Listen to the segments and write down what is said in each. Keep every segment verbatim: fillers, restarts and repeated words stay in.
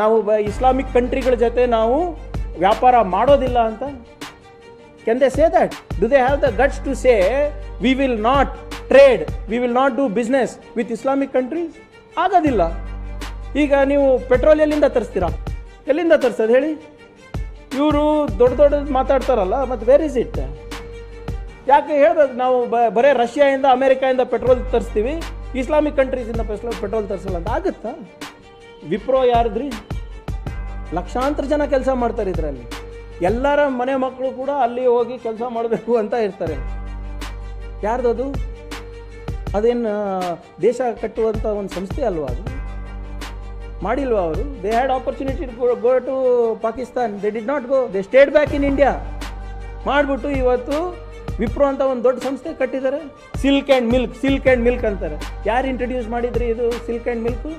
ನಾವು ಇಸ್ಲಾಮಿಕ್ ಕಂಟ್ರಿಗಳ ಜೊತೆ ನಾವು ವ್ಯಾಪಾರ ಮಾಡೋದಿಲ್ಲ ಅಂತ? Can they say that? Do they have the guts to say we will not trade, we will not do business with Islamic countries? ಆಗೋದಿಲ್ಲ. ಈಗ ನೀವು ಪೆಟ್ರೋಲ್ ಎಲ್ಲಿಂದ ತರಿಸ್ತೀರಾ? ಎಲ್ಲಿಂದ ತರಿಸೋದು ಹೇಳಿ? ಇವರು ದೊಡ್ಡ ದೊಡ್ಡದು ಮಾತಾಡ್ತಾರಲ್ಲ, ಮತ್ತು ವೇರ್ ಇಸ್ ಇಟ್? ಯಾಕೆ ಹೇಳ್ಬೇಕು, ನಾವು ಬರೀ ರಷ್ಯಾದಿಂದ ಅಮೇರಿಕಾಯಿಂದ ಪೆಟ್ರೋಲ್ ತರಿಸ್ತೀವಿ, ಇಸ್ಲಾಮಿಕ್ ಕಂಟ್ರೀಸಿಂದ ಪೆಟ್ರೋಲ್ ಪೆಟ್ರೋಲ್ ತರಿಸಲ್ಲ ಅಂತ ಆಗುತ್ತಾ? ವಿಪ್ರೋ ಯಾರಿದ್ರಿ? ಲಕ್ಷಾಂತರ ಜನ ಕೆಲಸ ಮಾಡ್ತಾರೆ ಇದರಲ್ಲಿ. ಎಲ್ಲರ ಮನೆ ಮಕ್ಕಳು ಕೂಡ ಅಲ್ಲಿ ಹೋಗಿ ಕೆಲಸ ಮಾಡಬೇಕು ಅಂತ ಇರ್ತಾರೆ. ಯಾರ್ದದು? ಅದೇನು ದೇಶ ಕಟ್ಟುವಂಥ ಒಂದು ಸಂಸ್ಥೆ ಅಲ್ವಾ? ಅದು ಮಾಡಿಲ್ವ ಅವರು? They had opportunity go to Pakistan, they did not go, they stayed back in India ಮಾಡಿಬಿಟ್ಟು ಇವತ್ತು ವಿಪ್ರೋ ಅಂತ ಒಂದು ದೊಡ್ಡ ಸಂಸ್ಥೆ ಕಟ್ಟಿದ್ದಾರೆ. Silk and milk, silk and milk ಅಂತಾರೆ. ಯಾರು ಇಂಟ್ರೊಡ್ಯೂಸ್ ಮಾಡಿದ್ರಿ ಇದು ಸಿಲ್ಕ್ ಆ್ಯಂಡ್ ಮಿಲ್ಕು?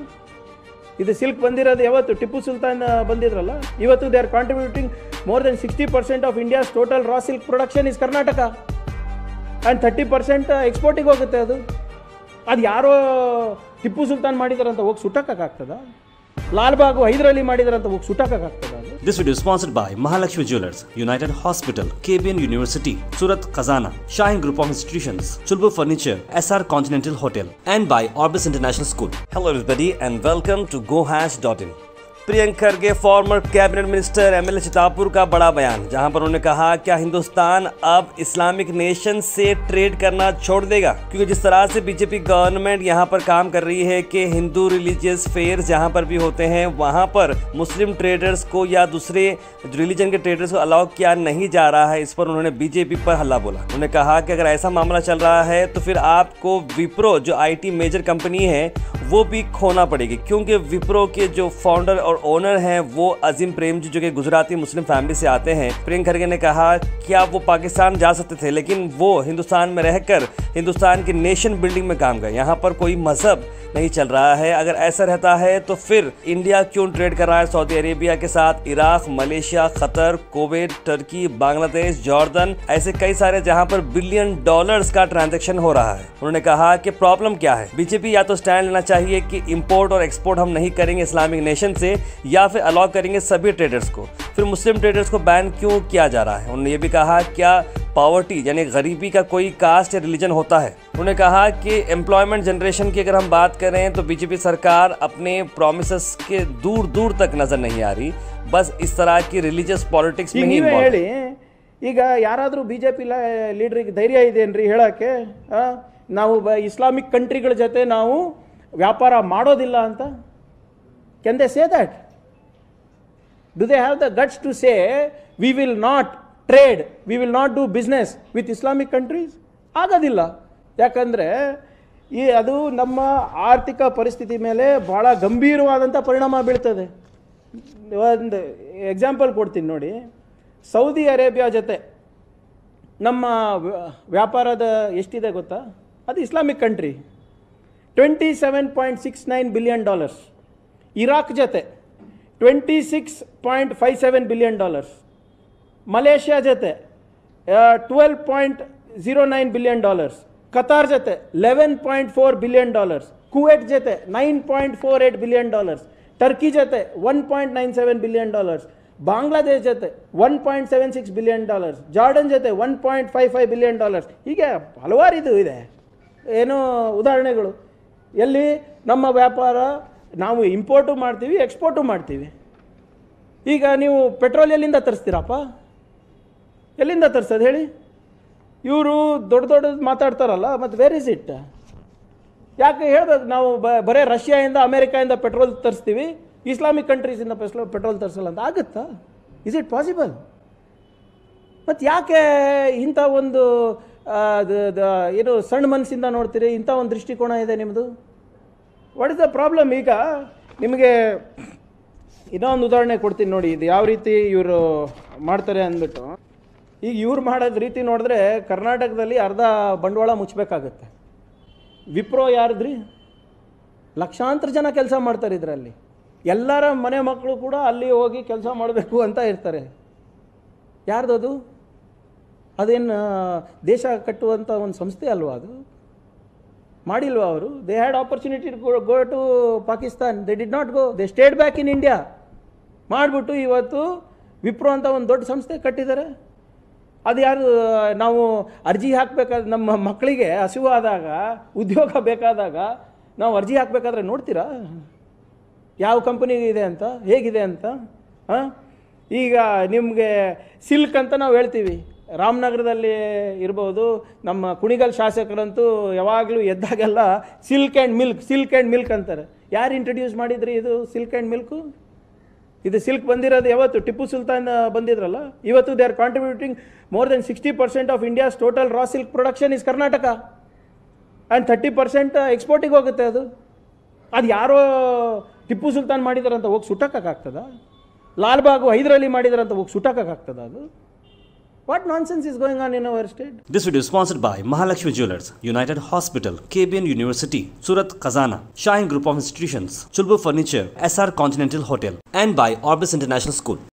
ಇದು ಸಿಲ್ಕ್ ಬಂದಿರೋದು ಯಾವತ್ತು? ಟಿಪ್ಪು ಸುಲ್ತಾನ್ ಬಂದಿದ್ರಲ್ಲ. ಇವತ್ತು they are contributing more than sixty percent of India's total raw silk production is Karnataka and thirty percent ಎಕ್ಸ್ಪೋರ್ಟಿಗೆ ಹೋಗುತ್ತೆ. ಅದು ಅದು ಯಾರೋ ಟಿಪ್ಪು ಸುಲ್ತಾನ್ ಮಾಡಿದಾರಂತ ಹೋಗಿ ಸುಟ್ಟಕ್ಕಾಗ್ತದ? ಲಾಲ್ ಬಾಗು ಹೈದರ್ ಅಲಿ ಮಾಡಿದಾರಂತ ಹೋಗಿ ಸುಟ್ಟಕ್ಕಾಗ್ತದ? This video is sponsored by Mahalakshmi Jewelers, United Hospital, K. B. N. University, Surat Kazana, Shaheen Group of Institutions, Chulpo Furniture, S. R. Continental Hotel, and by Orbis International School. Hello everybody and welcome to GoHash.in. Priyank खड़गे former cabinet minister M L Chitapur का बड़ा बयान, जहां पर उन्होंने कहा क्या हिंदुस्तान अब इस्लामिक नेशन से ट्रेड करना छोड़ देगा, क्योंकि जिस तरह से बीजेपी गवर्नमेंट यहां पर काम कर रही है कि हिंदू रिलीजियस फेयर्स जहां पर भी होते हैं वहां पर मुस्लिम ट्रेडर्स को या दूसरे रिलीजन के ट्रेडर्स को अलाउ किया नहीं जा रहा है, इस पर उन्होंने बीजेपी पर हल्ला बोला। उन्होंने कहा कि अगर ऐसा मामला चल रहा है तो फिर आपको विप्रो जो आई टी मेजर कंपनी है वो भी खोना पड़ेगी, क्योंकि विप्रो के जो फाउंडर और ओनर हैं वो अजीम प्रेमजी जो कि गुजराती मुस्लिम फैमिली से आते हैं। प्रियंक खड़गे ने कहा क्या वो पाकिस्तान जा सकते थे, लेकिन वो हिंदुस्तान में रहकर हिंदुस्तान की नेशन बिल्डिंग में काम गए। यहाँ पर कोई मजहब नहीं चल रहा है, अगर ऐसा रहता है तो फिर इंडिया क्यों ट्रेड कर रहा है सऊदी अरेबिया के साथ? Iraq, Malaysia, Qatar, Kuwait, Turkey, Bangladesh, Jordan, ऐसे कई सारे जहाँ पर बिलियन डॉलर्स का ट्रांजैक्शन हो रहा है। उन्होंने कहा कि प्रॉब्लम क्या है, बीजेपी या तो स्टैंड लेना चाहिए कि इम्पोर्ट और एक्सपोर्ट हम नहीं करेंगे इस्लामिक नेशन से, या फिर अलाउ करेंगे सभी ट्रेडर्स को, फिर मुस्लिम ट्रेडर्स को बैन क्यों किया जा रहा है। उन्होंने ये भी कहा क्या पावर्टी यानी गरीबी का कोई कास्ट या रिलीजन होता है? उन्होंने कहा कि एम्प्लॉयमेंट जनरेशन की अगर हम बात करें तो बीजेपी सरकार अपने प्रॉमिसेस के दूर दूर तक नजर नहीं आ रही, बस इस तरह की रिलीजियस पॉलिटिक्स में ही इन्वॉल्व है। ಈಗ ಯಾರಾದರೂ ಬಿಜೆಪಿ ಲೀಡರಿಗೆ ಧೈರ್ಯ ಇದೆನ್ರಿ ಹೇಳಕ್ಕೆ, ನಾವು ಇಸ್ಲಾಮಿಕ್ ಕಂಟ್ರಿಗಳ ಜೊತೆ ನಾವು ವ್ಯಾಪಾರ ಮಾಡೋದಿಲ್ಲ ಅಂತ? Can they say that? Do they have the guts to say we will not trade, we will not do business with Islamic countries? ಆಗೋದಿಲ್ಲ. ಯಾಕಂದರೆ ಈ ಅದು ನಮ್ಮ ಆರ್ಥಿಕ ಪರಿಸ್ಥಿತಿ ಮೇಲೆ ಭಾಳ ಗಂಭೀರವಾದಂಥ ಪರಿಣಾಮ ಬೀಳ್ತದೆ. ಒಂದು ಎಕ್ಸಾಂಪಲ್ ಕೊಡ್ತೀನಿ ನೋಡಿ. ಸೌದಿ ಅರೇಬಿಯಾ ಜೊತೆ ನಮ್ಮ ವ್ಯಾಪಾರದ ಎಷ್ಟಿದೆ ಗೊತ್ತಾ? ಅದು Islamic country, twenty seven point six nine billion dollars. Iraq ಜೊತೆ twenty six point five seven billion dollars. Malaysia ಜೊತೆ twelve point zero nine billion dollars. Qatar ಜೊತೆ eleven point four billion dollars. Kuwait ಜೊತೆ nine point four eight billion dollars. Turkey ಜೊತೆ one point nine seven billion dollars. Bangladesh ಜೊತೆ one point seven six billion dollars. Jordan ಜೊತೆ one point five five billion dollars. ಹೀಗೆ ಹಲವಾರು ಇದು ಇದೆ ಏನೋ ಉದಾಹರಣೆಗಳು. ಎಲ್ಲಿ ನಮ್ಮ ವ್ಯಾಪಾರ ನಾವು ಇಂಪೋರ್ಟು ಮಾಡ್ತೀವಿ, ಎಕ್ಸ್ಪೋರ್ಟು ಮಾಡ್ತೀವಿ. ಈಗ ನೀವು ಪೆಟ್ರೋಲ್ ಎಲ್ಲಿಂದ ತರಿಸ್ತೀರಪ್ಪ? ಎಲ್ಲಿಂದ ತರಿಸೋದು ಹೇಳಿ? ಇವರು ದೊಡ್ಡ ದೊಡ್ಡದು ಮಾತಾಡ್ತಾರಲ್ಲ, ಮತ್ತು ವೇರ್ ಇಸ್ ಇಟ್? ಯಾಕೆ ಹೇಳ್ಬೇಕು, ನಾವು ಬರೀ ರಷ್ಯಾದಿಂದ ಅಮೇರಿಕಾಯಿಂದ ಪೆಟ್ರೋಲ್ ತರಿಸ್ತೀವಿ, ಇಸ್ಲಾಮಿಕ್ ಕಂಟ್ರೀಸಿಂದ ಪೆಟ್ರೋಲ್ ಪೆಟ್ರೋಲ್ ತರಿಸಲ್ಲ ಅಂತ ಆಗುತ್ತಾ? Is it possible? ಮತ್ತು ಯಾಕೆ ಇಂಥ ಒಂದು ಏನು ಸಣ್ಣ ಮನಸ್ಸಿಂದ ನೋಡ್ತೀರಿ? ಇಂಥ ಒಂದು ದೃಷ್ಟಿಕೋನ ಇದೆ ನಿಮ್ಮದು. What is the problem? ಈಗ ನಿಮಗೆ ಇನ್ನೊಂದು ಉದಾಹರಣೆ ಕೊಡ್ತೀನಿ ನೋಡಿ, ಇದು ಯಾವ ರೀತಿ ಇವರು ಮಾಡ್ತಾರೆ ಅಂದ್ಬಿಟ್ಟು. ಈಗ ಇವ್ರು ಮಾಡೋದು ರೀತಿ ನೋಡಿದ್ರೆ ಕರ್ನಾಟಕದಲ್ಲಿ ಅರ್ಧ ಬಂಡವಾಳ ಮುಚ್ಚಬೇಕಾಗತ್ತೆ. ವಿಪ್ರೋ ಯಾರಿದ್ರಿ? ಲಕ್ಷಾಂತರ ಜನ ಕೆಲಸ ಮಾಡ್ತಾರೆ ಇದರಲ್ಲಿ. ಎಲ್ಲರ ಮನೆ ಮಕ್ಕಳು ಕೂಡ ಅಲ್ಲಿ ಹೋಗಿ ಕೆಲಸ ಮಾಡಬೇಕು ಅಂತ ಇರ್ತಾರೆ. ಯಾರ್ದದು? ಅದೇನು ದೇಶ ಕಟ್ಟುವಂಥ ಒಂದು ಸಂಸ್ಥೆ ಅಲ್ವಾ? ಅದು ಮಾಡಿಲ್ವಾ ಅವರು? They had opportunity go to Pakistan, they did not go, they stayed back in India. ಮಾಡಿಬಿಟ್ಟು ಇವತ್ತು ವಿಪ್ರೋ ಅಂತ ಒಂದು ದೊಡ್ಡ ಸಂಸ್ಥೆ ಕಟ್ಟಿದ್ದಾರೆ. ಅದು ಯಾರು, ನಾವು ಅರ್ಜಿ ಹಾಕಬೇಕಾದ್ರೆ ನಮ್ಮ ಮಕ್ಕಳಿಗೆ ಹಸಿವಾದಾಗ ಉದ್ಯೋಗ ಬೇಕಾದಾಗ ನಾವು ಅರ್ಜಿ ಹಾಕಬೇಕಾದ್ರೆ ನೋಡ್ತೀರಾ ಯಾವ ಕಂಪನಿ ಇದೆ ಅಂತ ಹೇಗಿದೆ ಅಂತ? ಹಾಂ, ಈಗ ನಿಮಗೆ ಸಿಲ್ಕ್ ಅಂತ ನಾವು ಹೇಳ್ತೀವಿ, ರಾಮನಗರದಲ್ಲಿ ಇರ್ಬೋದು, ನಮ್ಮ ಕುಣಿಗಲ್ ಶಾಸಕರಂತೂ ಯಾವಾಗಲೂ ಎದ್ದಾಗೆಲ್ಲ silk and milk silk and milk ಅಂತಾರೆ. ಯಾರು ಇಂಟ್ರೊಡ್ಯೂಸ್ ಮಾಡಿದ್ರಿ ಇದು ಸಿಲ್ಕ್ ಆ್ಯಂಡ್ ಮಿಲ್ಕು? ಇದು ಸಿಲ್ಕ್ ಬಂದಿರೋದು ಯಾವತ್ತು? ಟಿಪ್ಪು ಸುಲ್ತಾನ್ ಬಂದಿದ್ರಲ್ಲ. ಇವತ್ತು they are contributing more than sixty percent of India's total raw silk production is Karnataka and thirty percent ಎಕ್ಸ್ಪೋರ್ಟಿಗೆ ಹೋಗುತ್ತೆ. ಅದು ಅದು ಯಾರೋ ಟಿಪ್ಪು ಸುಲ್ತಾನ್ ಮಾಡಿದಾರಂತ ಹೋಗಿ ಸುಟ್ಟಕ್ಕಾಗ್ತದ? ಲಾಲ್ ಬಾಗು ಹೈದರ್ ಅಲಿ ಮಾಡಿದಾರಂತ ಹೋಗಿ ಸುಟ್ಟಕ್ಕಾಗ್ತದ? ಅದು What nonsense is going on in our state? This video is sponsored by Mahalakshmi Jewelers, United Hospital, K. B. N. University, Surat Kazana, Shaheen Group of Institutions, Chulpo Furniture, S. R. Continental Hotel, and by Orbis International School.